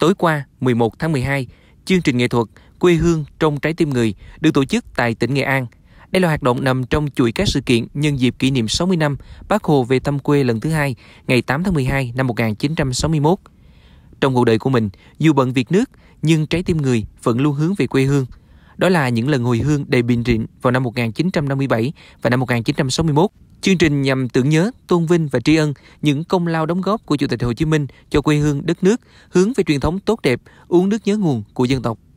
Tối qua, 11 tháng 12, chương trình nghệ thuật Quê hương trong trái tim người được tổ chức tại tỉnh Nghệ An. Đây là hoạt động nằm trong chuỗi các sự kiện nhân dịp kỷ niệm 60 năm Bác Hồ về thăm quê lần thứ hai, ngày 8 tháng 12 năm 1961. Trong cuộc đời của mình, dù bận việc nước, nhưng trái tim người vẫn luôn hướng về quê hương. Đó là những lần hồi hương đầy bình rịn vào năm 1957 và năm 1961. Chương trình nhằm tưởng nhớ, tôn vinh và tri ân những công lao đóng góp của Chủ tịch Hồ Chí Minh cho quê hương đất nước, hướng về truyền thống tốt đẹp, uống nước nhớ nguồn của dân tộc.